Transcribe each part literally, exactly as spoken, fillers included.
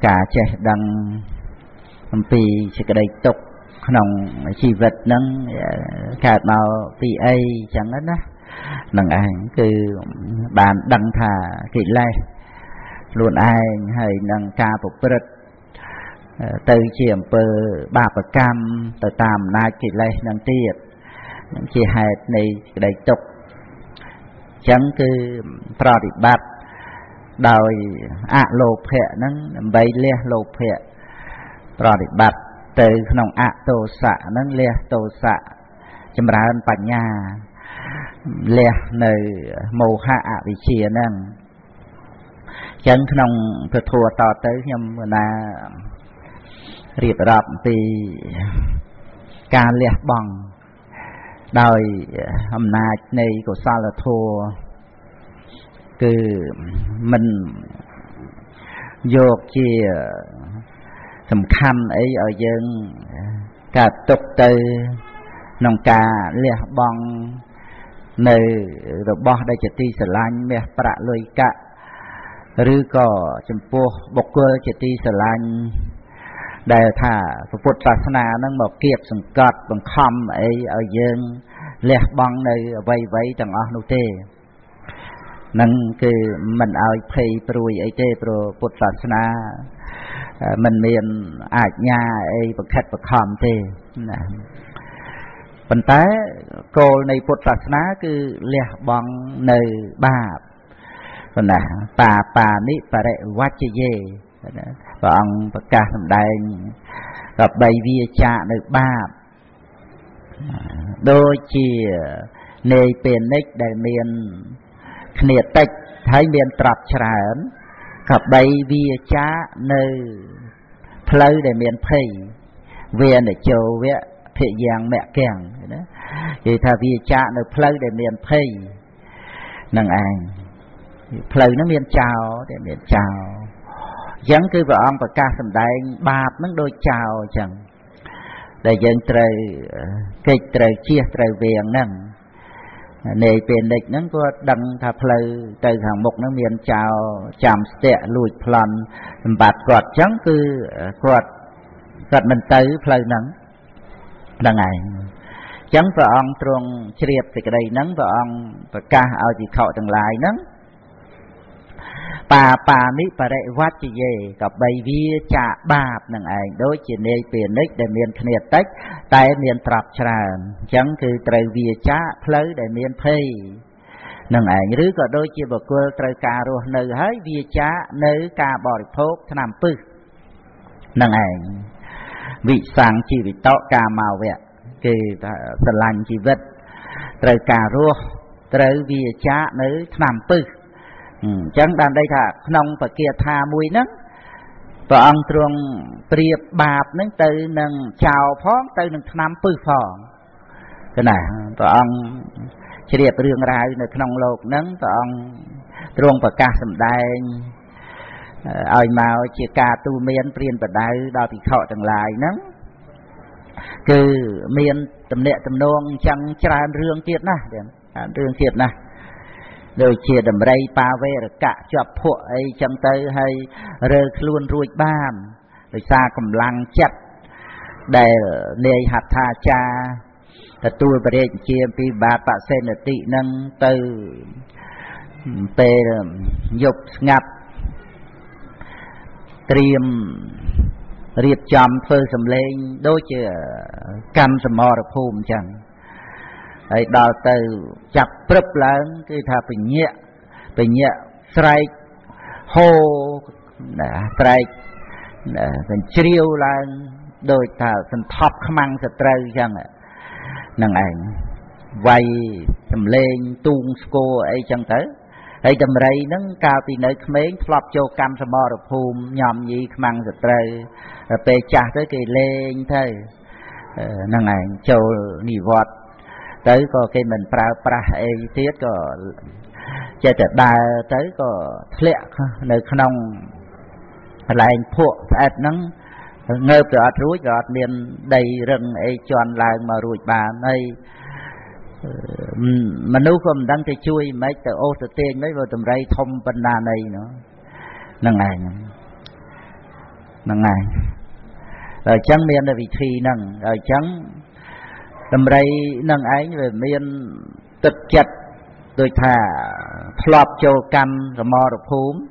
cả trẻ đang bị chỉ cái đấy tục nòng chỉ vật nâng cả màu bị ai chẳng hết á nâng ảnh cứ bàn đăng thả kỹ lai luôn ai hay nâng ca phục vật từ chiếm bờ ba bờ cam từ tam na kỹ lai nâng tiệt chỉ hạt này cái đấy tục chẳng cứ trò đi bát đời ạ lộp hệ nâng bấy lê lộp hệ trò đi bát từ nông ạ tô xạ nâng lê tô xạ chấm ra ơn bạch nhà lê nơi màu hạ ạ vị trí nâng chẳng nông thừa thua to tới nhưng là riêng rộp thì ca lê bằng đời hôm nay này của sao là thua cứ mình dột chia sầm khăn ấy ở dân cả tục từ nông cà lẹ bong nơi rồi bỏ đây chỉ ti sờ lanh mẹ bạ lôi cả rư cỏ chấm po bọc quơ chỉ ti sờ lanh đại thả phật tà na nâng bảo kiệt sầm cọt bằng khăm ấy ở dân lẹ bong nơi vây vây chẳng ở nô tê năng cứ mình ao phê prui ấy thế pro Phật pháp na mình miền ạt nhà ấy bậc khách bậc hòm thế, vấn té cô này Phật pháp na cứ lẹ bong nơi bà, vấn là bà bà ní bà đệ vắt chơi dê, và ông bậc ca làm đại gặp bầy vía cha nơi bà, đôi chia nơi bên nách đại miền khné tách thấy miền trọp tràn gặp bay vía cha nơi phơi để miền phơi về để châu về thị giang mẹ kèng đó thì thà vía cha nơi phơi để miền phơi năng anh phơi nó miền chào để miền chào giống cứ vợ ông và ca sầm đại bạp nó đôi chào chẳng để dân trời kịch trời chia trời viền năng này bên địch nó có đăng thà phơi từ hàng mục nó miền chào chạm sẹt lùi phàn bạt quạt trắng cứ quạt quạt mình tới phơi nắng là ngày trắng vợ ông tròn triệt thì cái đây nắng vợ ông và ca ao gì khọ từng lại nắng bà bà ní bà đệ vắt gì về gặp bay vía chạ bạp nằng ảnh đối chỉ này bên địch để miền khné tách tại miền trọp tràn trắng cứ trời vía chạ phơi để miền phơi nằng ảnh rứa có đôi chỉ bậc quơ trời cà rùa nơi hái vía chạ nơi cà bò phốt nằm pư nằng ảnh vị sáng chỉ vị tọ cà màu vậy kỳ sần lành chỉ vật trời cà rùa trời vía chạ nơi nằm pư chẳng đàn đây thà nông và kia tha mùi nấng và ông tròn triệt bạp nấng từ nâng chào phóng từ nâng nam pư phòn cái này và ông triệt riêng ra nơi nông lột nấng và ông tròn và ca sầm đai ơi màu chia ca tu miên triền và đai đào thì thọ từng lại nấng cứ miên tầm nệ tầm nong chẳng tràn riêng tiệt nè riêng tiệt nè đôi chia đầm rây pa ve rồi cả chập phụa ấy chấm tới hay rơi luôn ruồi bám rồi xa cầm lăng chặt để nề hạt tha cha là tôi về chia pi ba tạ sen là tị nâng từ tê dục ngập tiêm riệp chậm phơi sầm lên đôi chia cam sầm mò được phùm chẳng ấy đào từ chặt bớp lớn cứ thà bị nhẹ bị nhẹ strike hô strike thành chiêu lên đôi thà thành thọp khăm ăn thật trâu chẳng ạ năng ảnh vay thầm lên tung sco ấy chẳng tới ấy tầm đây nâng cao thì nơi khmén thọp cho cam sầm mò được hùm nhòm gì khăm ăn thật trâu pe chặt tới kỳ lên thôi năng ảnh châu nỉ vọt tới có cái mình pra pra ấy tiết có chơi tập đà tới có lẹ nơi nông lại phụ ạt nắng ngợp rồi rúi rồi miền đầy rừng ấy tròn lại mà rủi bà này mà nếu không đang chơi chui mấy tờ ô tờ tiền mấy vợ tầm rây thông bên đà này nữa năng này nâng ai rồi chẳng miền là vị trí nâng rồi chẳng tầm đây nâng ấy về miền tịch chật tôi thả lọp cho căn rồi mò rồi phốm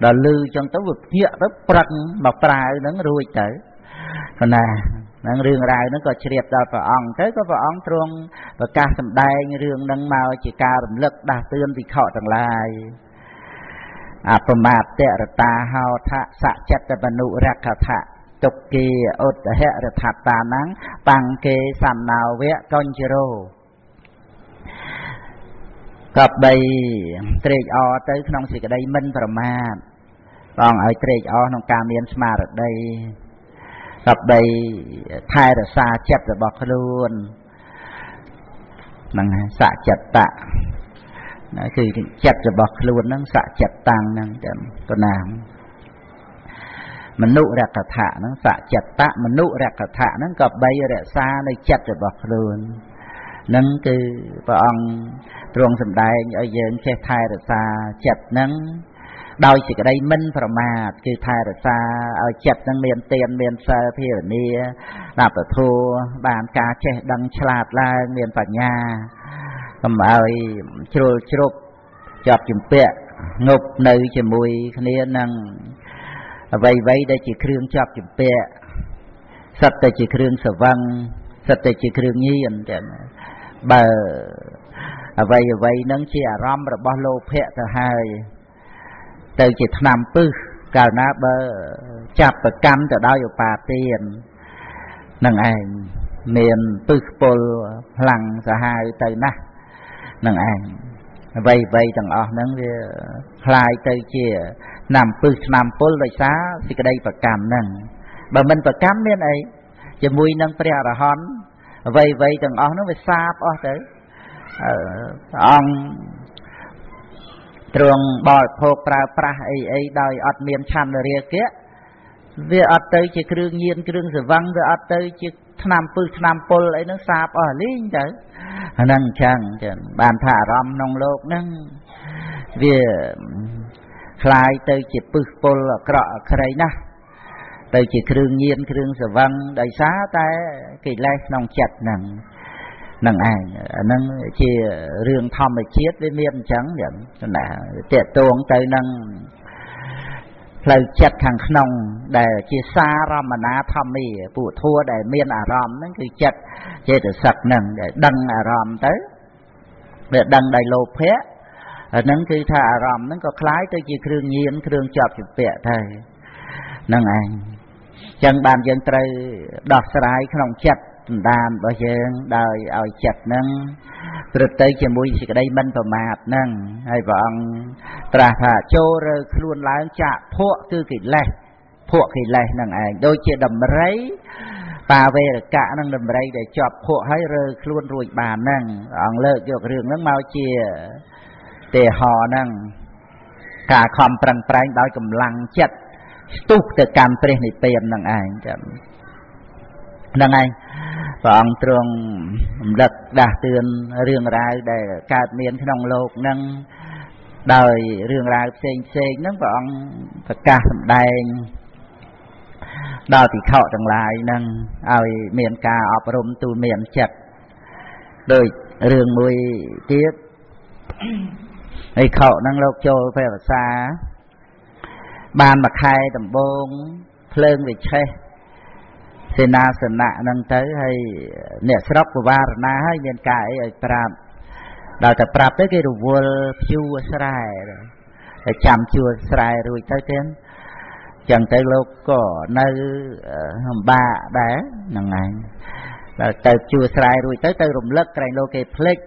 rồi lư trong tấm vực nhựa rất bật mọc ra nó ruồi tới còn nè năng riêng ra nó có triệt ra vào ong tới có vào ong trong và ca sầm đai riêng năng màu chỉ ca động lực đa tương thì họ chẳng lại à phần mặt tệ là ta hao thạ sạ chặt là bận nụ ra cả thạ tục kỳ ốt là hệ là thạ ta nắng bằng kê sàn nào vẽ con chiro gặp bầy triệt o tới không chỉ cái đây mình vào mà còn ở triệt o nông cam miền smart ở đây gặp đây thay là xa chặt rồi bọc luôn năng xạ chặt tạ nó cứ chặt rồi bọc luôn năng xạ chặt tăng năng con nào mình nụ ra cả thả năng xạ chặt tạ mình nụ ra cả thả năng gặp đây rồi xa này chặt rồi bọc luôn năng cứ bọn ruộng sầm đai ở dưới xe thay rồi xa chặt năng đôi chỉ cái đây mình phải mà cứ thay được xa ở chặt năng miền tiền miền sơ thì ở nia làm phải thua bàn cá che đằng chặt là miền phải nhà cầm ơi chụp chụp chọc chụp bẹ ngục nơi chìm mùi kia năng vây vây đây chỉ kêu chọc chụp bẹ sập đây chỉ kêu sờ văng sập đây chỉ kêu nhiên để bờ vây vây nâng chia ram rồi bao lô phe thứ hai từ chỉ nằm bư cả na bờ chạp bờ cam từ đau vào bà tiền nâng anh miền bư bồ lằng giờ hai từ na nâng anh vây vây thằng ọ nâng lại từ chỉ nằm bư nằm bồ rồi xá thì cái đây bờ cam nâng bờ mình bờ cam miền ấy chỉ mui nâng bờ là hòn vây vây thằng ọ nó về xa ọ tới ông trường bỏ khô prà prà ấy ấy đòi ọt miền chăn rồi kia về ọt tới chỉ kêu nhiên kêu sự văng về ọt tới chỉ nam pư nam pol ấy nó sạp ở lính đấy năng chẳng bàn thả rom nông lộc năng về khai tới chỉ pư pol cọ khay na tới chỉ kêu nhiên kêu sự văng đại xá tay kỳ lai nông chặt năng năng ai năng chỉ riêng thom mà chết với miên trắng vậy là tiệt tuồng tới năng lời chặt hàng nông để chỉ xa ra mà ná thom đi phụ thua để miên à rom nó cứ chặt chỉ được sặc năng để đăng à rom tới để đăng đầy lô phé năng cứ thà à rom nó có khái tới chỉ kêu nhiên kêu chọc chụp bẹ thầy năng ai chẳng bàn dân tây đọt sải không chặt đàn bây giờ đời ở chặt nâng rồi tới chỉ mùi chỉ cái đây mình vào mạt nâng hay vọng trả thả chô rồi luôn lái chạ phụa cứ kì lệ phụa kì lệ nâng ảnh đôi chỉ đầm rấy bà về được cả nâng đầm rấy để chọp phụa hay rồi luôn ruồi bà nâng ông lợi được rừng nâng mau chìa để họ nâng cả khom prang prang đói cầm lăng chặt túc từ cam prê này tiền nâng ảnh nâng ảnh bọn trường lực đã tuyên riêng ra để cạt miền nông lộc nâng đời riêng ra xinh xinh nâng bọn Phật ca thầm đen đào thì khọ chẳng lại nâng ai miền ca ọp rung tu miền chật đời riêng mùi tiếp ấy khọ nâng lộc trôi về và xa ban mặt hai tầm bông lương về chơi thế na thế na năng tới hay nè sấp của ba na hay miền cài ở trạm đào tập trạm tới cái đồ vua chiu sài rồi chạm chiu sài rồi tới trên chẳng tới lúc có nơi ba đá năng này đào tập chiu sài rồi tới tới rụng lắc cái lô cái plek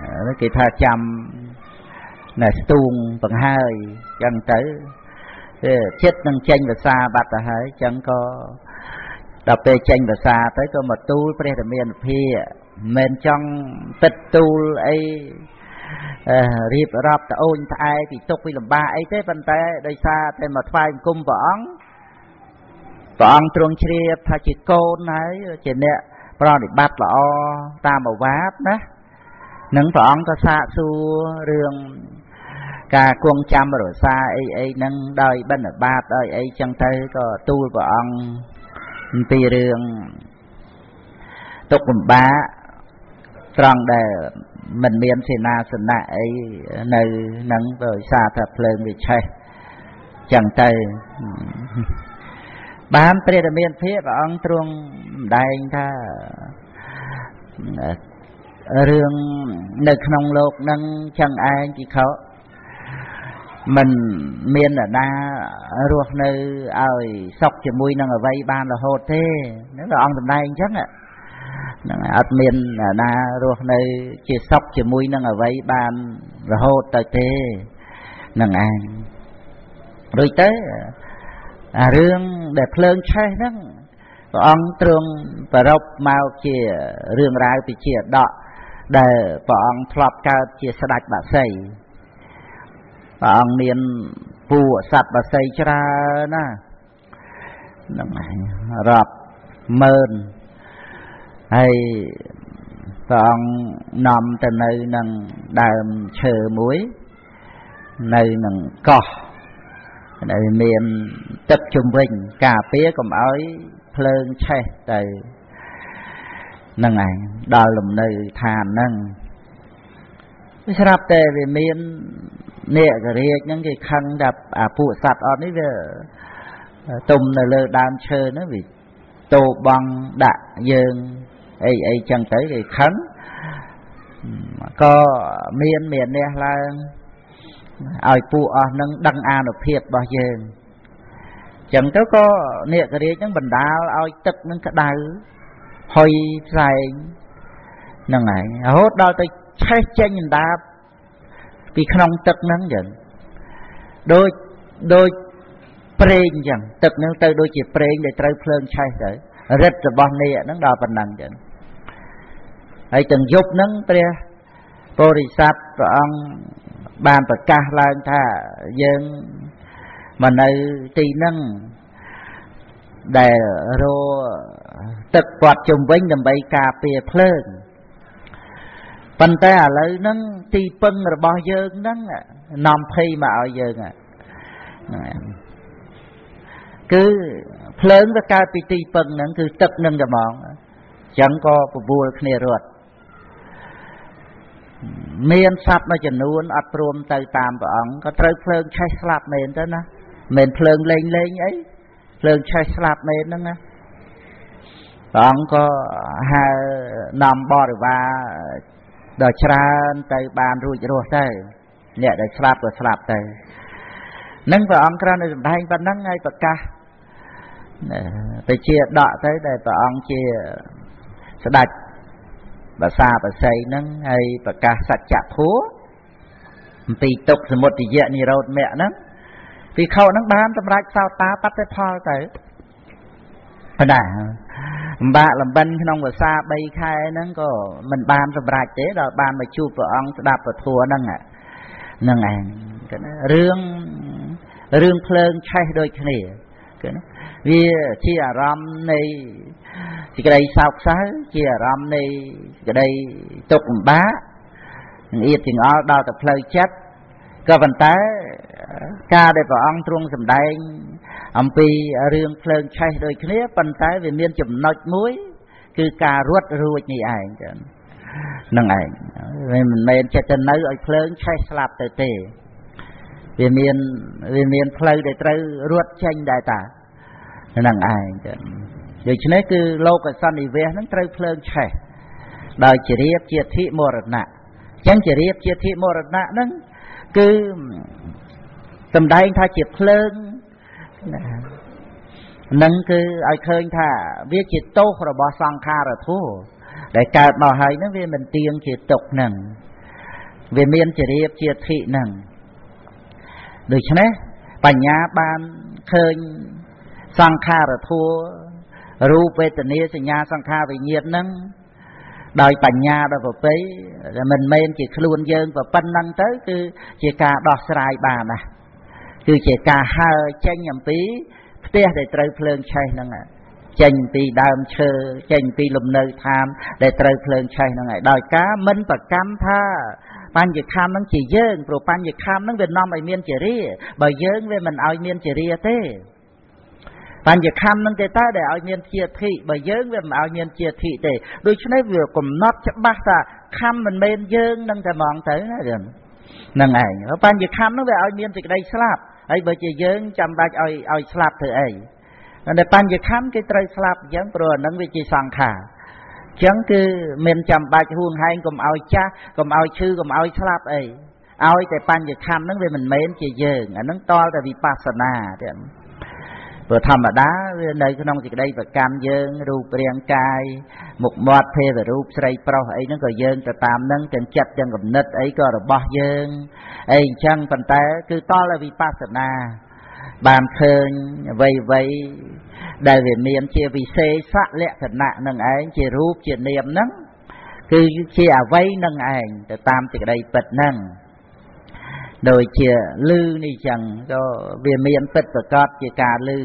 nó cái thà chạm nè tuồng bằng hai chẳng tới chết năng tranh và xa bạt là hỡi chẳng có đọc về tranh và xa tới có một tu bây giờ miền phía mình trong tích tu ấy riêng rộp ta ôn ta ai thì tục vì làm ba ấy thế văn tế đây xa thêm một phai cung võng võng trông triệp thay chỉ côn ấy chỉ nẹ bà để bắt là o ta màu vát ná nâng võng có xa xua rương Cả quân chăm rồi xa ấy ấy nâng đời bên ở ba đời ấy chẳng thấy có tôi và ông tì rương tục cùng bá tròn đời mình miễn xì na xình nạ ấy nơi nâng rồi xa thật lên vì chơi chẳng thấy bán tì rương miễn phía và ông trung đại tha rương nơi không lột nâng chẳng ai chỉ khó mình miền là đa ruột nơi ơi sọc chỉ mũi năng ở vây ban là hột thế nếu là ông tầm đây chắc ạ ở miền là đa ruột nơi chỉ sọc chỉ mũi năng ở vây ban là hột tới thế năng ăn rồi tới à rương để phơn chơi đó ông trường và rọc màu chìa rương rau thì chìa đọ để bọn flop cao chìa sạch đạch bà xây và ông miền phù sạch và xây cho ra rập mơn hay và ông nằm từ nơi nâng đàm chờ muối nơi nâng cỏ nơi miền tập trung bình cà phía cùng ấy phơn chê từ nâng này đó là nơi thà nâng sắp tới về miền nè cái riêng những cái khăn đập à phụ sạt ở đấy về tôm là lơ đam chơi nó bị tô băng đạ dương ấy ấy chẳng tới cái khăn có miền miền nè là ai phụ ở nâng đăng an được thiệt bao giờ chẳng tới có nè cái riêng những bình đào ai tức những cái đào hơi dài nâng này hốt đau tới chơi chơi nhìn đáp vì không tức nắng dần đôi đôi preen dần tức nắng tới đôi chỉ preen để tới phơn chay tới rất là bon nè nắng đỏ phần nắng dần hãy từng giúp nắng tre porisat và ông ban và ca lan tha dân mà nơi tì nắng để rồi tức quạt chung với đầm bay cà pê phơn phần ta à lấy nâng ti pưng rồi bao giờ nâng nằm phi mà ở giờ cứ lớn với cái ti pưng nâng cứ tức nâng cái món chẳng có vua kia ruột miền sập nó chỉ nuôn ấp rôm tới tam vợ ông có tới phơn chay slap miền tới nè miền phơn lên lên ấy phơn chay slap miền nâng nè vợ ông có hai nằm bò được ba đời tràn tới bàn ruồi ruột tới nhẹ đời slap và slap tới nâng vào ông tràn đời đại và nâng ngay và ca tới chia đọ tới đời và ông chia sạch và xa và xây nâng ngay và ca sạch chặt thú tì tục rồi một tỷ diện gì đâu mẹ nâng vì khâu nâng bán tâm rách sao ta bắt tới thoi tới phải đã bà làm bên không có xa bay khai nâng có mình ban ra bạch thế rồi ban mà chụp vào ông đạp vào thua nâng ạ nâng ạ rương rương phơn chay đôi khi này vì chia ram này thì cái đây sao sao chia ram này cái đây tục bá ít thì ngó đào tập phơi chết cơ bản té ca để vào ông trung sầm đây ông pi riêng phơn chay đôi khi nếp bàn tay về miền chụp nọt muối cứ cà ruột ruột như ai nâng ai mình miền chạy chân nấu ở phơn chay slap từ từ về miền về miền phơi để trâu ruột chanh đại tả nâng ai rồi cho nên cứ lâu cả san đi về nó trâu phơn chay đời chỉ riêng chia thị mồ rệt nạ chẳng chỉ riêng chia thị mồ rệt nạ nó cứ tầm đây thay chia phơn nâng cứ ai khơi thà viết chỉ tốt rồi bỏ sang kha rồi thua để cả bảo hay nó về mình tiền chỉ tục nâng về miền chỉ điệp chỉ thị nâng được chứ nè bà nhà ban khơi sang kha rồi thua rùa về tình yêu thì nhà sang kha về nhiệt nâng đòi bà nhà đòi vào tới mình men chỉ luôn dơn và phân nâng tới cứ chỉ cả đọt sài bà nè cứ chỉ cả hai tranh nhầm tí để trời phơn chay năng ạ tranh tí đam chơ tranh tí lùm nơi tham để trời phơn chay năng ạ đòi cá mến và cam tha Ban giờ khám nắng chỉ dưng, rồi ban giờ khám nắng Việt Nam ở miền Chile, bởi dưng về mình ở miền Chile thế. Ban giờ khám nắng cái ta để ở miền Chile thị, bởi dưng về mình ở miền Chile thị thế. Đôi chút này vừa cùng nót chắc bác ta khám mình miền dưng nâng ta mòn tới này rồi. Nâng ấy, ban giờ khám nắng về ở miền Chile đây slap, ấy bởi giờ dưng chăm bác ở ở slap thế ấy. Nên ban giờ khám cái trai slap dưng rồi nâng về chỉ sang khả. Chẳng cứ mình chạm bạch huông hai cùng ao cha cùng ao chư cùng ao slap ấy ao cái pan việc khám nắng về mình mến chỉ dường à nắng to tại vì pasana đấy vừa thầm ở đá nơi cái nông chỉ đây và cam dường rup riêng cai một mọt thê và rup say pro ấy nó còn dường từ tam nắng trên chặt chân gầm nứt ấy còn là bỏ dường ấy chẳng phần té cứ to là vì pasana bàn khơi vây vây đại về miền chia vì xe sát lẹ thật nặng nâng ảnh chia rúp chia niệm nâng cứ chia vây nâng ảnh từ tam từ đây bật nâng rồi chia lư này chẳng cho về miền bật và cọt chia cà lư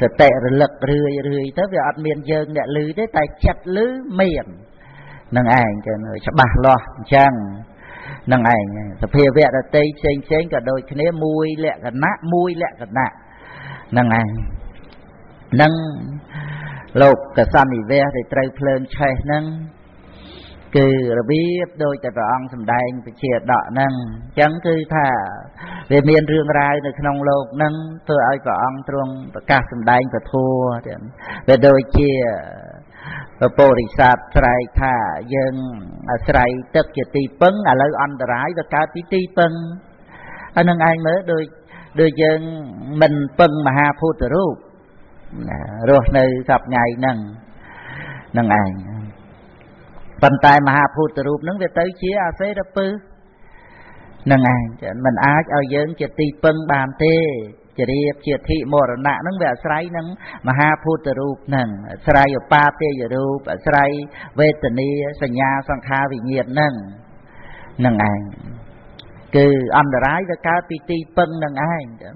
sẽ tệ lực rười rười tới về ọt miền dương đại lư tới tại chặt lư miền nâng ảnh cho nó sẽ bạc lo chẳng nâng ảnh sẽ phê vẹn là tây chênh chênh cả đôi cái này mùi lẹ cả nạ mùi lẹ cả nạ nâng ảnh nâng lột cả san đi về thì trời phơn che nâng cứ biết đôi tại vợ ông sầm đai bị chia đọ nâng chẳng cứ thả về miền riêng rai nơi nông lộc nâng tôi ai vợ ông trong cả sầm đai và thua về đôi chia bồ đề sát trái thả dân trái tất chia ti pấn à lấy ăn rải và cá tí ti pấn anh nâng ai mới đôi đôi dân mình pấn mà hà phù tử rúp rồi nơi gặp ngày nâng nâng ảnh phần tài mà hạ phụ tử rụp nâng về tới chia à xế đập bư nâng ảnh mình ác ở dưỡng chìa tì pâng bàn tê chìa điệp chìa thị mô rồi nạ nâng về srei nâng mà hạ phụ tử rụp nâng srei ở ba tê dự rụp srei về tình y sà nhà sang khá vị nhiệt nâng nâng ảnh cứ âm đà rái ra cá tì tì pâng nâng ảnh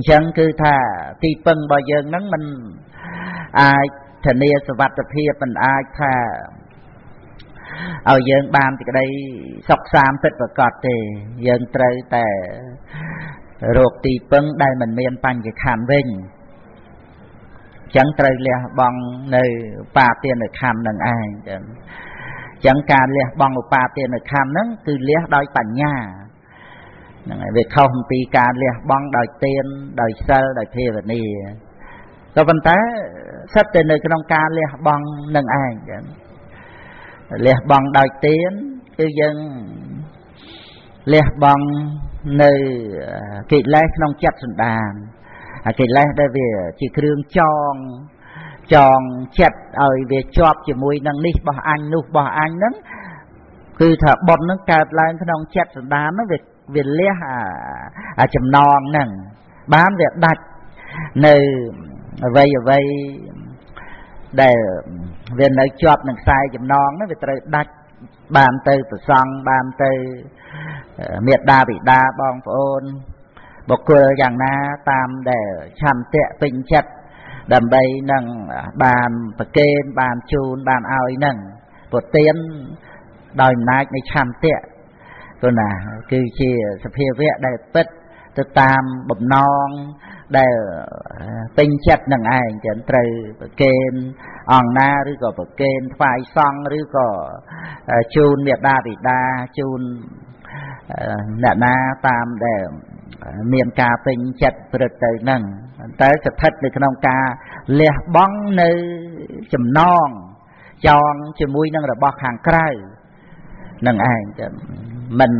chẳng cứ thà ti pân bao giờ nắng mình ai thành niên sự vật tập hiệp mình ai thà ở dân ban thì cái đây sọc sam tết và cọt thì dân trời tè ruột ti pân đây mình miền pan cái khảm vinh chẳng trời lẹ bằng nơi ba tiền để khảm nâng ai chẳng can lẹ bằng một ba tiền để khảm nâng từ lẹ đôi bản nhà về không tì cả liệt băng đời tiền đời sơ đời thề vật nì rồi vấn té sắp tới nơi trong cả liệt băng nâng ai liệt băng đời tiền cư dân liệt băng nơi kỵ lê trong chặt sườn đàn kỵ lê đây về chỉ kêu tròn tròn chặt rồi về chọp chỉ mùi nâng nít bỏ anh nụ bỏ anh nấng cứ thở bọt nấng cạp lại trong chặt sườn đàn nó về việc lẽ à chầm non nè bám việc đặt nơi vây vây để về nơi chọt nè sai chầm non nó việc trời đặt bàn từ từ song bàn từ miệt đa bị đa bong phôn bọc cưa giàng na tam để chạm tệ bình chặt đầm bay nâng bàn kênh bàn chun bàn ao nâng một tiếng đòi nát này chạm tệ cô nà cứ chia sập hiệp vẽ đại bích từ tam bập non đại tinh chặt nặng ai chẳng từ kênh on na rưỡi cò bậc kênh phai son rưỡi cò chun miệt đa bị đa chun nè na tam đại miền cà tinh chặt từ từ nặng tới sập thất được nông cà lẹ bóng nơi chầm non tròn chầm mũi nâng là bọt hàng cay nặng ai mình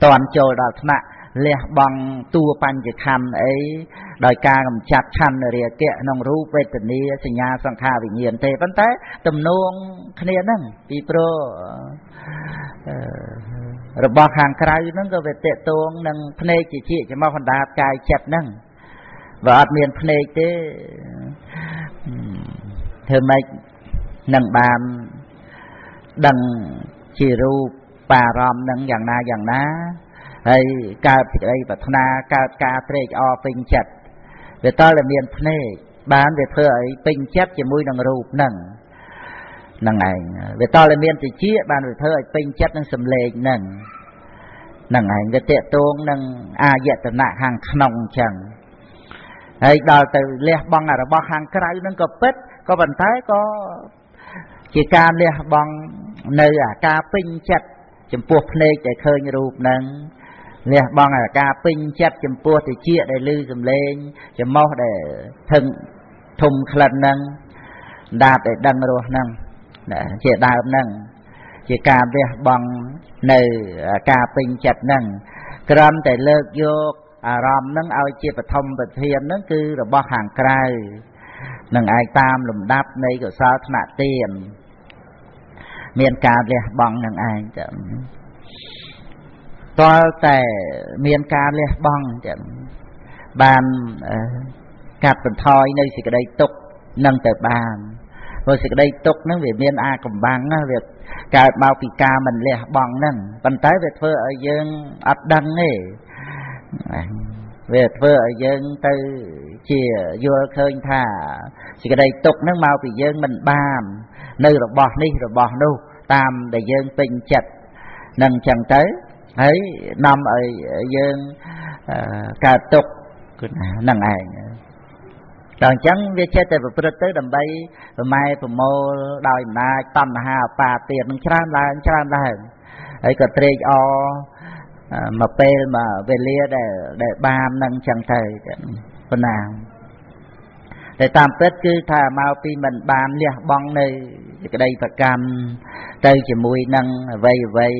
toàn trôi đào nặng lẹ bằng tua pan chỉ khăn ấy đòi ca cầm chặt khăn rồi kệ nông rú về tình đi sinh nhà sang khà bị nhiễm thế vấn té tầm nôn khné nâng vì pro rồi bọc hàng cài nâng có về tệ tuông nâng khné chỉ chỉ chỉ mau phần đá cài chặt nâng và ở miền khné thế thưa mấy nâng bàn đằng chỉ rú bà ròm nâng dạng na dạng ná hay cao thì đây bật na cao cao trệ o pin chặt về to là miền phê bán về phơi pin chặt chỉ mũi nâng rụp nâng năng ảnh về to lên miền từ chia bàn về thơ pin chất năng sầm lệ năng năng ảnh về tệ tuông năng a dễ từ nạ hàng nòng chẳng ấy đào từ lẹ băng là băng hàng cái năng có pet có vận tải có chỉ ca lẹ băng nơi à ca pin chất chấm buộc lệ chạy khơi như rùm năng lẹ băng là ca pin chất chấm buộc từ chia để lư sầm lên chấm mau để thân thùng khẩn năng đạt để đăng rồi năng chỉ đạo năng chỉ cà về bằng nơi cà bình chặt năng cầm để lơ vô rầm năng ao chỉ phải thông phải thiền năng cứ là bó hàng cày năng ai tam lùm đáp nơi của sao thà tiền miền cà về bằng năng ai chậm to tại miền cà về bằng chậm bàn cà bình thoi nơi chỉ cái đây tục năng từ bàn rồi sự đây tục nó về miền A cầm băng nó về cả bao kỳ ca mình lẹ bằng nâng bàn tới về thưa ở dân ấp đăng ấy về thưa ở dân từ chia vô khơi thả sự đây tục nó mau kỳ dân mình bám nơi rồi bỏ đi rồi bỏ đâu tam để dân tình chặt nâng chẳng tới ấy năm ở dân cả tục nâng ai đòn trắng viết chết từ bữa bữa tới đầm bay bữa mai bữa mô đòi na tâm hà bà tiền mình chăn là chăn là ấy còn tre o mà pe mà về lia để để bám nâng chẳng thầy con nào để tam tết cứ thà mau pi mình bám lia bong nơi cái đây phải cam đây chỉ mùi nâng vây vây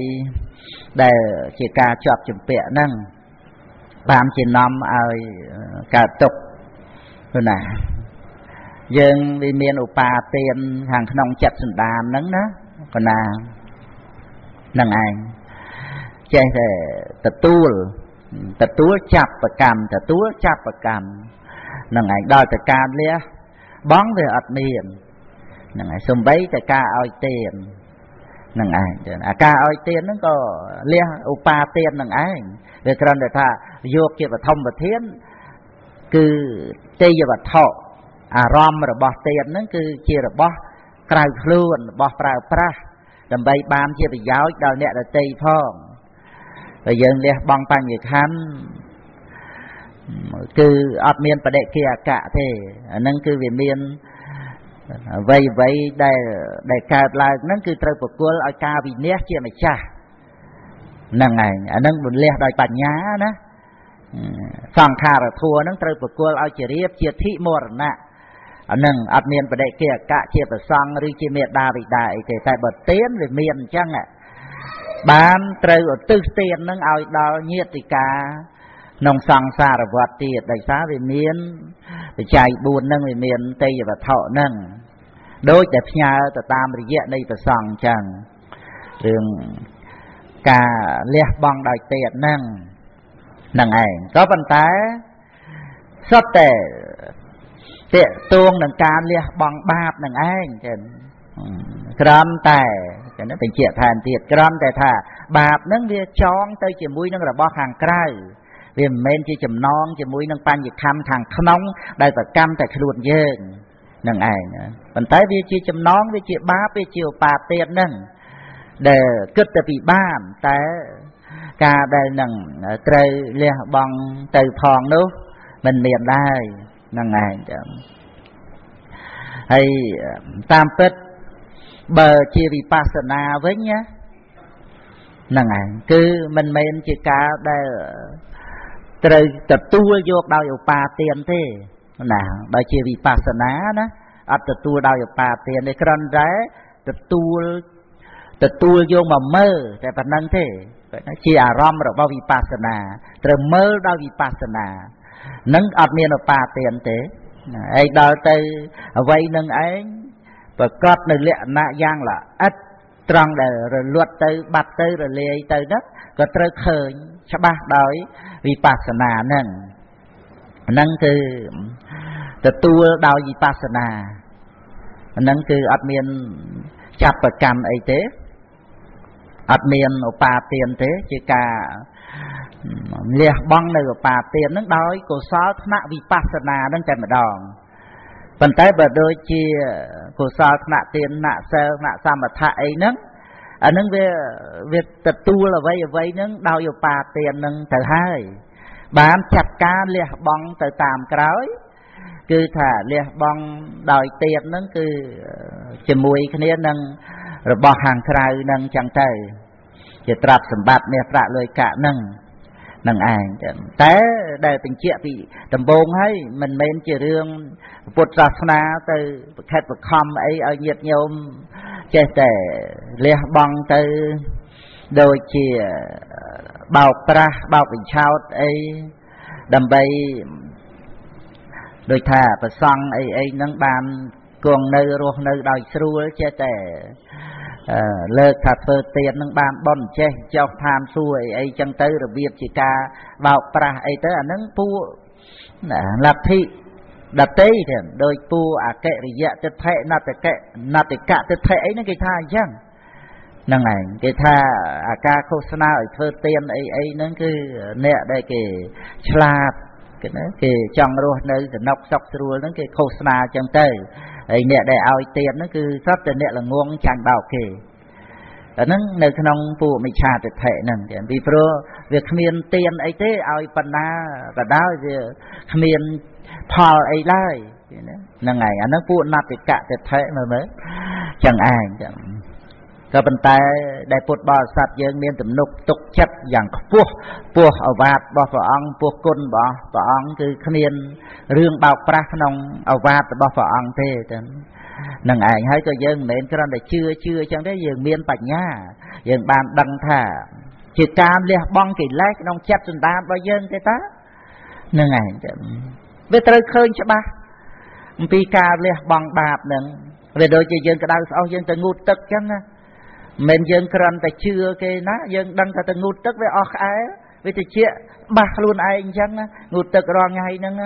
để chỉ ca chọc chụp bẹ nâng bám chỉ nằm ở cả tục nè dân đi miền Upa tiền hàng nông chặt sườn đàm nắng đó còn là năng anh chơi để tật tuôi tật tuôi chặt và cầm tật tuôi chặt và cầm năng anh đòi tật cam lia bón về ạt miền năng anh xung bấy tật ca oi tiền năng anh à ca oi tiền nó có lia Upa tiền năng anh về cần để tha vô kia và thông và thiên cứ tây và thọ à rom rồi bỏ tiền nó cứ chia rồi bỏ cày luôn bỏ cày pra làm bay bám chia bị giáo đào nẹt là tây phong rồi dân đi băng pan nhiệt hán cứ ấp miên và đệ kia cả thế nâng cứ về miên vậy vậy để để cày lại nâng cứ trời của cô ở cao bị nét chia mà cha nâng này nâng buồn lẹ đòi bạt nhá đó sang khà là thua nâng trời của cô ao chia riết chia thị mồ nè nâng ạt miền và đại kia cả chia và sang rì chia miệt đa bị đại thì tại bờ tiến về miền chăng ạ bán trời ở tư tiền nâng ao đào nhiệt thì cả nông sang xa là vượt tiệt đại xá về miền để chạy buồn nâng về miền tây và thọ nâng đôi đẹp nhà từ tam về diện đây từ sang chăng đường cả lẹ băng đại tiền nâng năng ai có vận tải sắp để để tuông năng can lia bằng bạc năng ai trên gram tài cho nó phải chia thành tiệt gram tài thả bạc nâng lia chong tới chỉ mũi nâng là bó hàng cay vì men chỉ chầm non chỉ mũi nâng pan chỉ khăm hàng nóng đây phải cam tại luồn dơn năng ai vận tải vì chỉ chầm non vì chỉ bạc vì chiều bà tiền nâng để cất từ bị bám tại ca đây nằng trời lẹ bằng từ phòng đó mình miền đây nằng này hay tam pet bờ chia vipassana với nhá nằng này cứ mình men chỉ ca đây trời tập tua vô đau yêu pa tiền thế nào bờ chia vipassana đó ắt tập tua đau yêu pa tiền để con rái tập tua tập tua vô mà mơ tại bản năng thế chỉ à rom rồi bao vipassana, rồi mơ bao vipassana, nâng ạt miên ở ba tiền thế, ai đòi tới vay nâng ấy, và cọt nâng lệ nã giang là ít, trăng để rồi luột tới bạt tới rồi lê tới đất, rồi tới khơi, cho ba đói vipassana nâng, nâng cứ từ tu đào vipassana, nâng cứ ạt miên chặt và cầm ấy thế. Ất miền ở bà tiền thế chỉ cả liệt băng nơi ở bà tiền nó đói cổ sáu nạ vipassana đang chạy mà đòn Phần tay bà đôi chia cổ sao nạ tiền nạ sơ nạ xa mà thả ấy nâng. Ở nâng về tập tu là vây ở vây nâng đau dù bà tiền nâng thở hai. Bán chặt cá liệt bóng tới tạm cói. Cứ thả liệt bóng đòi tiền nâng cứ chỉ mùi khá nế nâng. Rồi bỏ hàng khá nâng chẳng thờ. Chỉ trạp sầm bạp nè phạ lôi cả nâng. Nâng ảnh tế đời tình trịa thì tầm bông hay mình mến chỉ rương bột rạc ná từ khách vật khom ấy ở nhiệt nhôm chế tể liệt bóng từ đôi chìa bào pra bào bình chào ấy đầm bay đôi thả và xong ấy ấy nâng bàn cuồng nơi ruột nơi đòi sưu chế tể lơ thả phơ tiền nâng bàn bòn chế cho tham xuôi ấy chẳng tới rồi việc chỉ ca bào pra ấy tới à nâng pu lạp thị đặt tê thì đôi pu à kệ rồi dạ tới thệ nạt tới kệ nạt tới cả tới thệ ấy nó cái thai chăng năng này cái tha à ca khô sana ở phơ tiền ấy ấy nó cứ nè đây cái slap cái nó cái trong ruột nơi cái nóc sọc ruột nó cái khô sana chẳng tới ấy nè đây ao tiền nó cứ sắp tới nè là nguồn chẳng bảo kì ở nó nơi trong phụ mình trà tới thệ nè cái vì pro việc miền tiền ấy thế ao phần na và đau giờ miền thò ấy lại năng này nó phụ nạt tới cả tới thệ mà mới chẳng ai chẳng các bạn ta đại phật bảo sát dương miền tầm nục tục chất dạng phước phước ở vạt bảo phật ông phước côn bảo phật ông cứ khmiên riêng bảo prach nông ở vạt bảo phật ông thế nên nâng ảnh hãy cho dương miền cái này chưa chưa chẳng đấy dương miền bạch nha dương bàn đằng thả chỉ cam liệt bong kỳ lách nông chất trên đam bao dương thế ta nâng ảnh về tới khơi chứ ba vì cam liệt bong bạp nâng về đôi chỉ dương cái đau sau dương tới ngút tức chăng mình dân cần ta chưa cái ná dân đang ta ngụt tức với ọc ái với ta chia bạc luôn ai chẳng ngụt tức rồi ngay nâng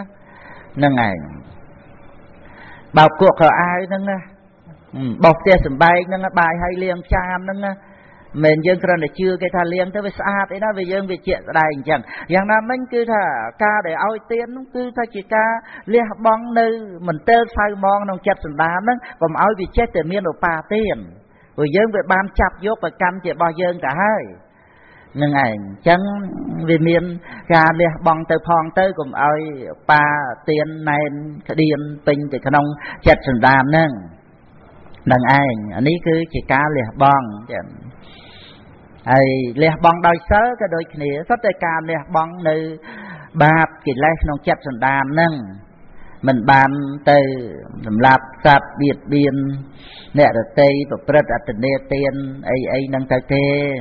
nâng này bảo cuộc ở ai nâng bọc tia sầm bay nâng bài hay liêng cham nâng mình dân cần ta chưa cái thà liêng tới với xa thế đó về dân về chuyện đại chẳng rằng là mình cứ thà ca để ao tiền cứ thà chỉ ca liêng bong nư mình tơ sai mong nông chặt sầm đá nâng còn ao bị chết từ miền ở pa tiền người dân về ban chạp dốt và cam chỉ bao dân cả hai nhưng ảnh chẳng vì miền gà lìa bong từ phong tới cùng ơi ba tiền này điên tinh thì khả năng chặt sừng đàm nâng đằng ảnh anh ấy cứ chỉ cá lìa bong ai lìa bong đôi sớ cái đôi kia sắp tới cá lìa bong nơi ba chỉ lấy nông chặt sừng đàm nâng mình bàn từ lạp sạp biệt biên nè rồi tây và bớt ở tận đây tiền ấy ấy năng thay thế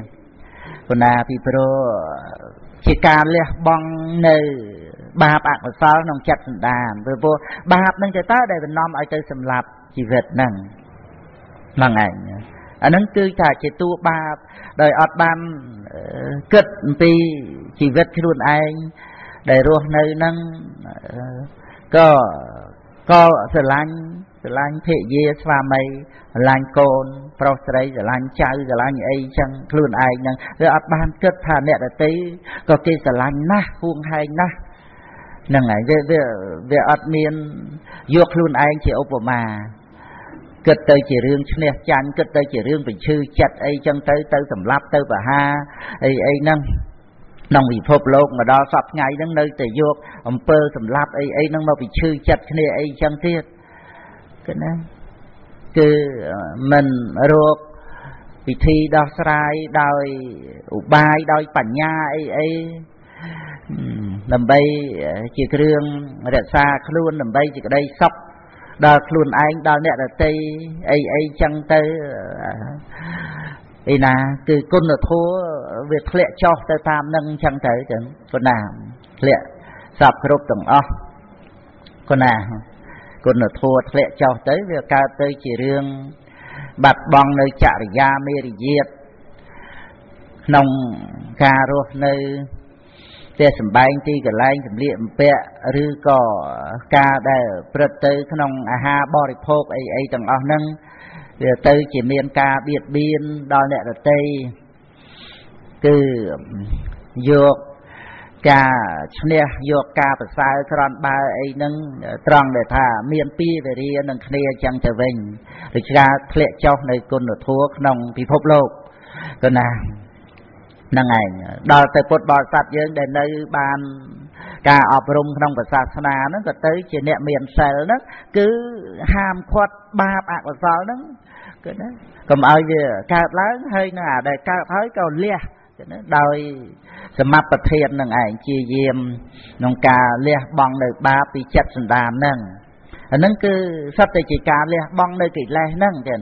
còn à thì pro chỉ cần là bong nơi ba bạn của sáu nông chặt đàn vừa vô ba năng cho tới đây mình nom ở tới sầm lạp chỉ vệt năng năng ảnh anh năng cứ thả chỉ tu ba đời ọt ban cất pi chỉ vệt luôn anh đời ruột nơi năng có có sự lanh sự lanh thể dễ xóa mây lanh côn pro sấy sự lanh cháu sự lanh ấy chẳng luôn ai nhưng rồi ở ban kết thà nè là tí có cái sự lanh na huông hay na nằng này về về về ở miền dược luôn ai chỉ ốp mà kết tới chỉ riêng nè chán kết tới chỉ riêng bình chư chặt ấy chẳng tới tới sầm lấp tới và ha ấy ấy nằng nông bị phốp lốp mà đó sập ngay đến nơi từ vô ông pơ sầm láp ấy ấy nông mà bị chư chặt cái này ấy chẳng tiếc cái này cứ mình ruột bị thi đo sai đòi bài đòi bản nha ấy ấy làm bay chỉ cái riêng rệt xa luôn làm bay chỉ cái đây sập đo luôn anh đo nẹt là tây ấy ấy chẳng tới ý là cứ côn là thua việc lệ cho tới tam nâng chẳng tới chẳng con nào lệ sập rốt từng o con nào côn là thua lệ cho tới việc ca tới chỉ riêng bạt bong nơi chả ra mê diệt nông ca ruột nơi để sầm bay ti cả lai sầm liệm bẹ rư cỏ ca để bật tới cái nông aha bồi phốt ấy ấy từng o nâng về tới chỉ miền ca biệt biên đo nẹt là tây cứ dược Cả chne vô cả bậc sai tròn ba ấy nâng tròn để thả miên pi về đi nâng khné chẳng trở về được ra khệ cho nơi côn ở thua nòng thì phốp lộc còn là nâng ngày đòi tới cột bò sạt dương để nơi bàn cả ọp rung nòng bậc sa sơn nó có tới chuyện nhẹ miền sẹo nó cứ ham khoát ba bạc bậc sao nó cái đó cầm ai về cả lớn hơi nó à để cả thấy cầu lia đôiสมัติเทียนหนึ่งไอ้จีเยี่ยมนงกาเลี้ยบองเลยบาปีจัดสันดานนั่งอันนั้นคือสัตย์จิกาเลี้ยบองเลยกิเลสนั่งเด่น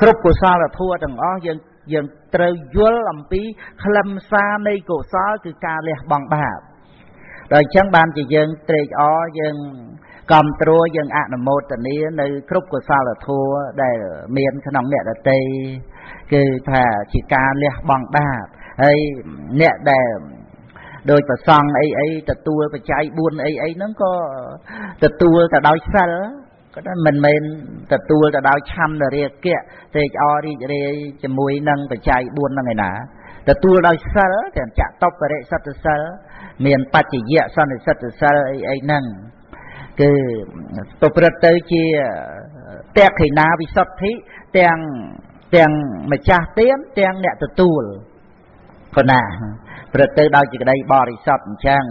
ครบกุศลทั่วทั้งอ๋อยังยังเตยยัวลำปีคลำซาในกุศลคือกาเลี้ยบองบาปโดยชั้นบานจียังเตยอ๋อยังกำตรัวยังอนุโมทนีในครบกุศลทั่วได้เมียนขนมเนี่ยเตยคือแผ่จิกาเลี้ยบองบาปấy nè để đôi và son ấy ấy tự tua và chạy buôn ấy ấy nó có tự tua cả đau sờ cái đó mình mình tự tua cả đau chăm rồi kia kia thì cho đi để cho mũi nâng và chạy buôn là ngày nã tự tua đau sờ thì chạm tóc và để sờ sờ miền bắc chỉ dễ son để sờ sờ ấy ấy nâng cứ tập rất tới chia tẹt thì na bị sọt thí tẹt tẹt mà cha tiêm tẹt nè tự tuaคนน่ะประตูดาวจิกได้บริสุทธิ์ช่าง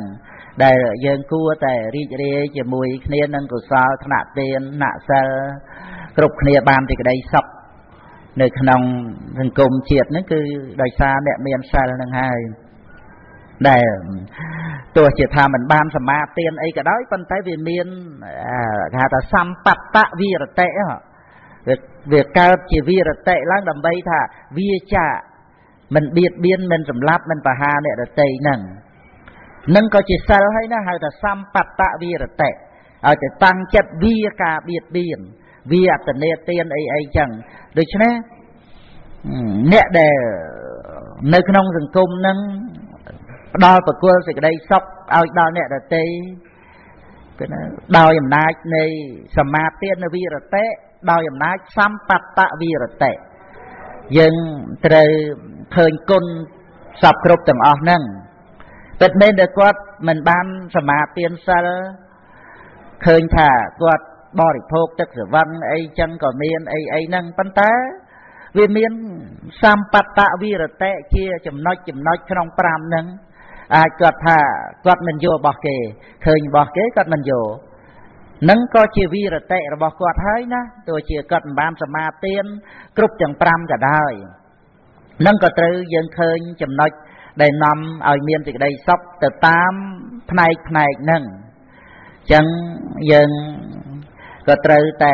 ได้ยังกู้แต่รีเรียจะมวยเนียนนั่งกุศลขณะเตียนหนาเซกรุบเนียบานจิกได้สับในขนมสังคมเฉียดนั่นคือได้ซาเนี่ยเมียนซาหนึ่งให้ได้ตัวเฉียดทามันบานสมาเตียนไอ้ก็ได้ปันไตเวียนเมียนหาแต่ซ้ำปัตตะวีระเตะวีเกิดจีวีระเตะล้างดำใบท่าวีจ่าmình biết biến mình sầm lấp mình bà ha này là tệ nâng nâng có chỉ sao hay nó hay là sam pat tạ vi là tệ ở chỉ tăng chất vi cả biết biến vi ở tận đây tiền ấy ấy chẳng được chứ nè nè để nơi nông rừng cung nâng đo bậc quân thì đây sóc ao đo nè là tệ đo yểm nát này sầm ma tiền là vi là tệ đo yểm nát sam pat tạ vi là tệ nhưng từ thời côn sập cướp tầm ở nâng, tết nên được quát mình ban sầm ma tiền sờ, khơi thả quát bò đi phốt tức sửa văn ấy chân còn miên ấy ấy nâng pan tá, vì miên sam pat tạ vi là tệ kia chấm nói chấm nói không pram nâng, ai quát thả quát mình vô bỏ kề, khơi bỏ kế quát mình vô, nâng coi chi vi là tệ là bỏ quát hơi na, tôi chỉ quát ban sầm ma tiền cướp chẳng pram cả đời. Nâng có trừ dân khơi chầm nói đầy năm ở miền thì đây sóc từ tám này này nâng chẳng dân có trừ tại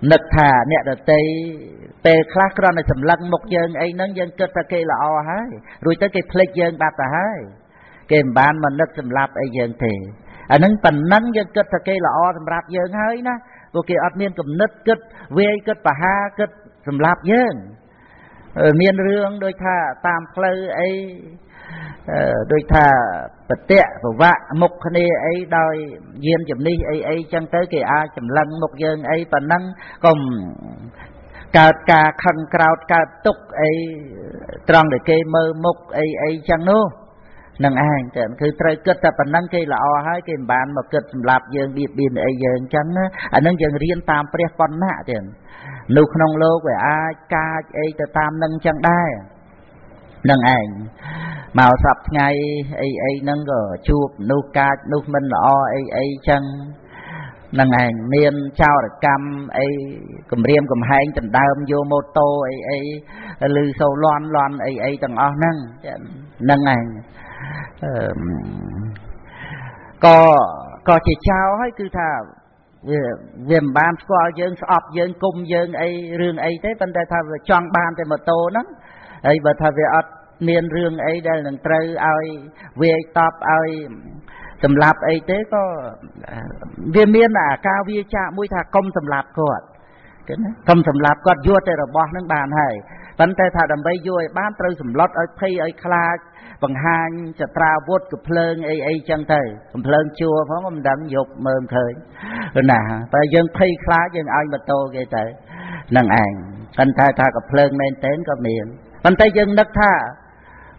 nực thả nhẹ đợt tây tê khác ra này sầm lăng một dân ấy nâng dân cơ ta kê là o hái rồi tới cái plek dân bạc ta hái kèm bán mà nực sầm lạp ấy dân thì à nâng tần nâng dân cơ ta kê là o sầm lạp dân hái na vô kia ở miền cầm nứt cất về cất bà ha cất sầm lạp dân miền rương đôi thà tam phơi ấy đôi thà bật tẹt của vạ mục này ấy đòi diên chấm ni ấy ấy chẳng tới kì a chấm lăng mục dương ấy và năng cùng cả cả khăn cào cả tục ấy tròn để kê mơ mục ấy ấy chẳng nô năng ai chẳng cứ trời cất ta và năng kê là o hai kìm bàn mà cất lạp dương biệt biên ấy dương chẳng á năng dương riêng tam pre con nạ tiền nụ không lô về ai ca ấy ta tam nâng chẳng đai nâng ảnh màu sập ngay ấy ấy nâng ở chuột nụ ca nụ minh o ấy ấy chẳng nâng ảnh miên trao được cam ấy cầm riêng cầm hai anh tần đam vô mô tô ấy ấy lư sâu loan loan ấy ấy tầng o nâng nâng ảnh có có chỉ trao hay cứ thà viêm ban qua dương sọp dương cung dương ấy rương ấy thế vấn đề thà về choang ban thì mà tô lắm ấy và thà về miền rương ấy đây là trời ai về top ai tầm lạp ấy thế có viêm miền à cao vi cha mũi thà công tầm lạp cột cái công tầm lạp cột vua tây là bò nước bàn hay vấn đề thà đầm bay vua ban trời sầm lót ấy phi ấy khla bằng hai chợ trà vuốt của phơn ấy ấy chẳng thấy còn phơn chua phóng ông đắng dục mờm khởi rồi nè và dân phi khá dân ai mà tô ghê tới nâng ảnh anh thay thay của phơn nên tên có miệng anh thấy dân đất tha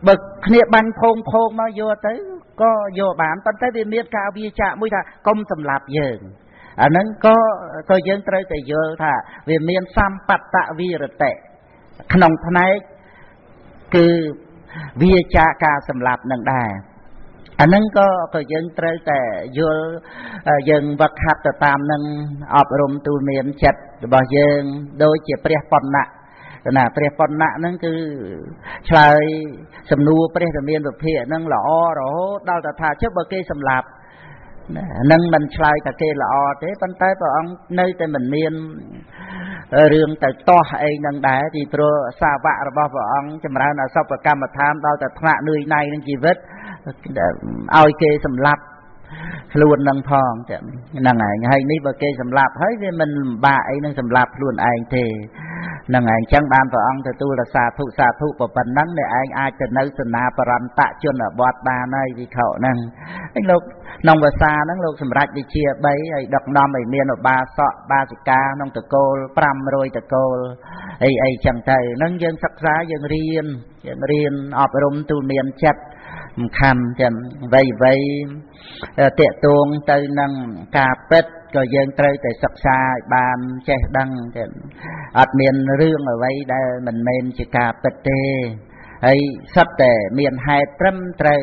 bực khía banh phong phong mà vô tới có vô bản tận tới vì miết cao bia chạm mũi là công sầm lạp dường à nâng có tôi dường tới tới vô thà vì miên sam bát tạ vi rồi tệ nông thân ấy cứ bia chạ ca sầm lạp nâng đài à nâng có tôi dường tới tới vô dường vật hạt từ tam nâng ọp rum tu miên chật bảo dường đôi chỉ pre phật nạ là pre phật nạ nâng cứ trời sầm nua pre sầm miên vật thiện nâng lọ rồi đau là thà trước bờ kê sầm lạp nâng mình sai cả kia là o thế bánh tay vào ông nơi tên mình miên riêng tại to hay nâng đá thì pro xa vạ vào vào ông chầm ra là sau vào cam mà tham đau tại thạ nơi này nên chỉ vết ao kê sầm lạp luôn nâng thòng nâng ảnh hay ní vào kê sầm lạp hết với mình bà ấy nâng sầm lạp luôn ảnh thì nâng ảnh chẳng ban vào ông thì tôi là xà thụ xà thụ và phần nắng để anh ai từ nơi từ na paran tạ chuyên ở bọt ba nơi vì khẩu nâng anh lúc nông và xa nâng lúc sầm rạch đi chia bấy ấy đọc nom ấy miên ở ba sọ ba chỉ ca nông từ cô pram rồi từ cô ấy ấy chẳng thầy nâng dân sắc giá dân riêng dân riêng ọp rung tu miên chặt khăn chẳng vậy vậy tệ tuông tới nâng cà pết rồi dân tới tới sập xa bàn che đăng ở miền riêng ở đây đây mình men chỉ cà pết tê ấy sắp tệ miền hai trăm trời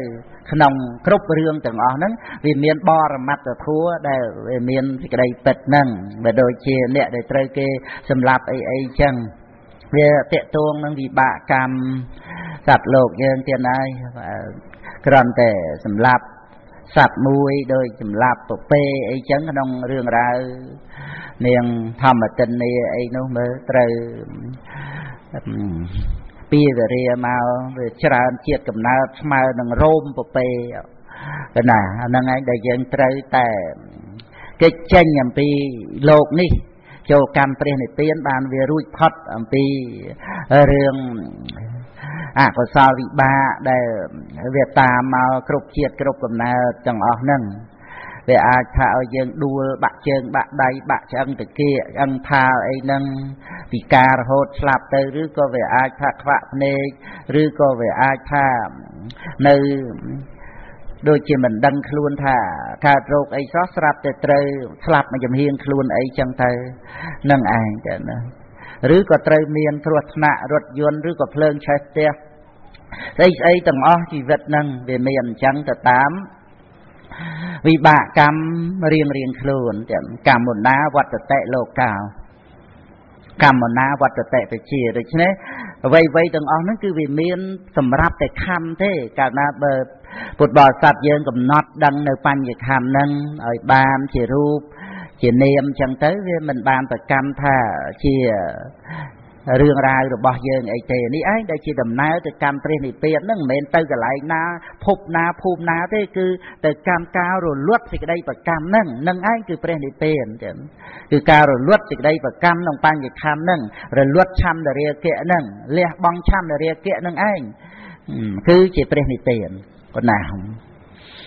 nông cướp riêng từng ở nấng vì miền bò mặt ở thua đây về miền cái đây pết nâng về đôi chia lệ để tới kê sầm lạp ấy ấy chẳng về tệ tuông nâng vì bạ cam sập lột dân tiền ai còn tệ sầm lạp sạp mùi đôi chùm lạp bộ phê ấy chấn nông rương ra niềng thầm ở tình ấy nó mới trời bia về rìa màu về trời chiếc cầm nào màu nâng rôm bộ phê cái này nâng anh đại dân trời tệ cái chênh nhằm bì lột ní cho cam tiền này tiến bàn về rùi thoát ẩm bì rương à còn sao vị ba để Việt Nam mà cướp chiết cướp cầm na chẳng ở nâng về ai thao dân đua bạn chân bạn đây bạn chân từ kia ăn thao ấy nâng vì cà hốt slap tới rứa có về ai thạc vạ nê rứa có về ai thà nơi đôi khi mình đăng luôn thà thà rốt ấy xót slap tới trời slap mà dầm hiên luôn ấy chẳng thấy nâng ai cho nên rứa có trời miền ruột nạ ruột yun rứa có phơi trái tép đây ấy tầng o chỉ vật năng về miền trắng tờ tám vì bạ cam riêng riêng luôn cam một ná vật tệ lô cào cam một ná vật tệ phải chia được chứ đấy vậy vậy tầng o nó cứ về miền sầm rạp để khăm thế cả na bờ bột bò sạt dương cầm nót đăng nơi pan việc hàm năng ở ban chỉ rup chỉ niệm chẳng tới với mình bàn và cam thà chia riêng ra rồi bỏ dừng ấy thì ní ấy đây chỉ đầm nai từ cam trên thì tiền nó mình tới cái lại na phục na phum na thế cứ từ cam cao rồi luốt thì cái đây và cam nâng nâng ấy cứ trên thì tiền cứ cao rồi luốt thì cái đây và cam nông pan thì cam nâng rồi luốt chăm là ria kẹ nâng lia bong chăm là ria kẹ nâng ấy cứ chỉ trên thì tiền còn nào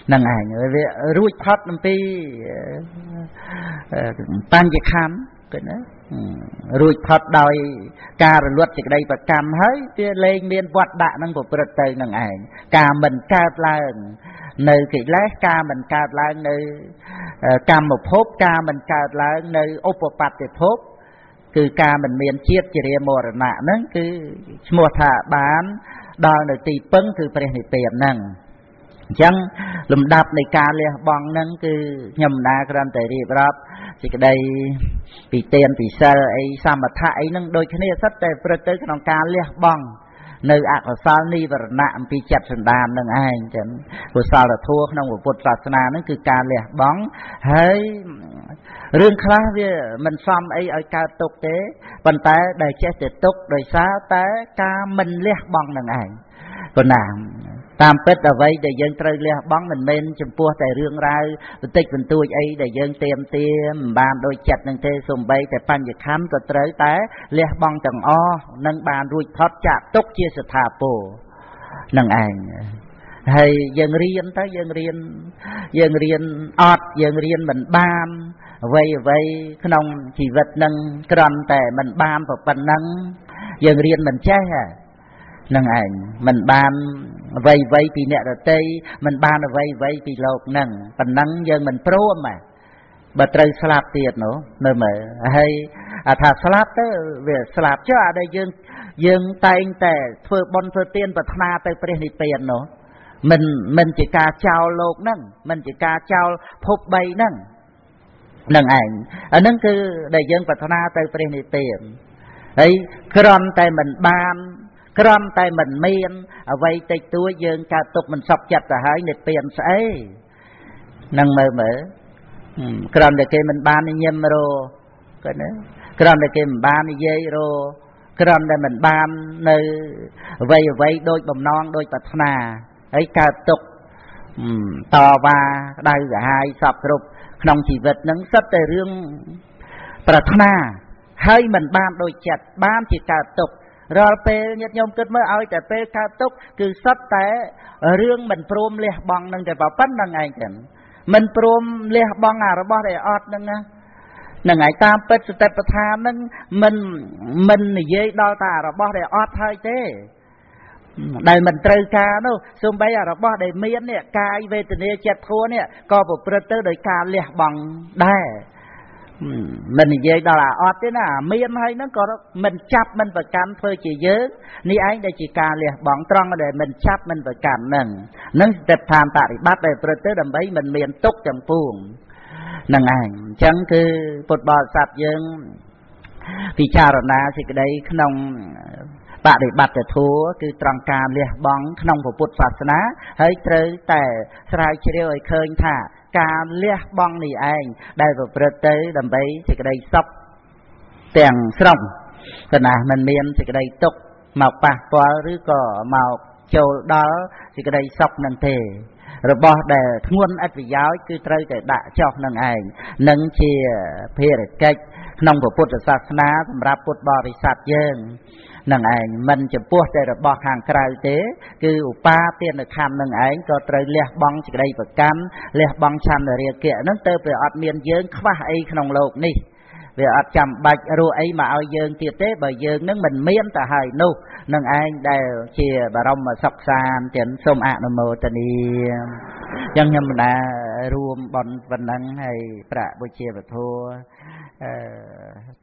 nâng ấy rồi rút thoát năm pi pan thì cam cái đó rồi thật đòi ca rồi luật thì đây và cam hết kia lên miền quạt đạn năng của bật tây năng ảnh ca mình ca là nơi cái lá ca mình ca là nơi ca một hốp ca mình ca là nơi opa thì hốp cứ ca mình miền chiết chỉ riêng một nạ nó cứ một thả bán đòi nơi tì pấn cứ phải để tiền năng chẳng lùm đạp này ca liền bong năng cứ nhầm na cái làm tệ đi bắp chỉ cái đây vì tiền vì sao ấy sao mà thải nâng đôi khi này rất đẹp rồi tới cái ca lê bong nơi ác ở sao ni và nạm vì chặt sườn đàn nâng ai chẳng của sao là thua không của Phật giáo na nó cứ ca lê bong hỡi riêng khác với mình xong ấy ở ca tục thế còn ta đời chết tiếp tục đời sao ta ca mình lê bong nâng ai còn nào tam pết ở vậy để dân trời lê bóng mình men chấm pua tại riêng ra tích mình tôi ấy để dân tiêm tiêm bàn đôi chặt nâng thế sùng bay tại pan dịch khám có tới té lê bóng tầng o nâng bàn ruột thoát chặt tốc chia sự thả bồ nâng ảnh hay dân riêng tới dân riêng dân riêng ọt dân riêng mình ban vậy vậy không chỉ vật nâng còn tại mình ban và phần nâng dân riêng mình che nâng ảnh mình ban vây vây thì nẹt ở tây mình ban là vây vây thì lộc nâng phần nâng giờ mình pro mà bật trời slap tiệt nữa nơi mà hay à thà slap tới về slap chứ ở đây dương dương tay tè phơi bon phơi tiền và thna tới phơi thì tiền nữa mình mình chỉ ca trao lộc nâng mình chỉ ca trao phúc bay nâng nâng ảnh ở nâng cứ đây dương và thna tới phơi thì tiền ấy còn tại mình ban Krom tay mình miên, vậy tay túa dương cả tục mình sọc chặt là hãy nịp tiền sẽ nâng mơ mở Krom để kia mình bán đi nhâm rô Krom để kia mình bán đi dây rô Krom để mình bán nơi vậy vậy đôi bầm non đôi bật nà ấy cả tục to và đau cả hai sọc rụp nông chỉ vật nâng sắp tới rương bật nà hơi mình bán đôi chặt bán chỉ cả tục rồi pe nhật nhom kết mới ao tại pe ca túc cứ sắp té riêng mình prom leh bong nâng để vào bắt nâng ai chẳng mình prom leh bong à rồi bỏ để ọt nâng á nâng ai tam pet step tha nâng mình mình dễ đo ta rồi bỏ để ọt thôi thế đây mình trừ ca nó xung bấy à rồi bỏ để miên nè ca về từ đây chặt khô nè co bộ prơ đời ca leh bong đây mình về đó là ọt thế nào miên hay nó còn mình chắp mình và cam phơi chỉ dớn ni ấy đây chỉ cà liền bọn tròn để mình chắp mình và cam nâng nâng đẹp tham tại bắt về tới đầm bấy mình miên túc trong buồng nâng ảnh chẳng cứ bột bò sạp dớn vì cha rồi na thì cái đấy không tại để bắt để thua cứ tròn cà liền bọn không của bột phật ná hãy tới tại sai chiều ấy khơi thả Cảm lẽ bong này anh đây vừa bật tới đầm bấy thì cái đây sốc tiền sông còn à mình miên thì cái đây tục màu bạc qua rứa cỏ màu châu đó thì cái đây sốc nâng thể rồi bỏ để nguồn ắt vì giáo cứ trời để đã cho nâng anh nâng chia phê cách nông của Phật giáo na tham ra Phật bảo đi sát dương nâng anh mình chỉ Phật để rồi bỏ hàng cày thế cứ upa tiền được ham nâng anh có trời lệ băng chỉ đây vật cam lệ băng chăn để riêng kia nâng tới về ọt miền dương khóa ấy nông lộc ní về ọt chậm bạch ru ấy mà ao dương tiệt thế bởi dương nâng mình miên tại hải nu nâng anh đều chia bà rong mà sọc sàn tiền sôm ạ nam mô tần đi dân nhâm là ruộng bận vận năng hay bạ buổi chiều và thua Uh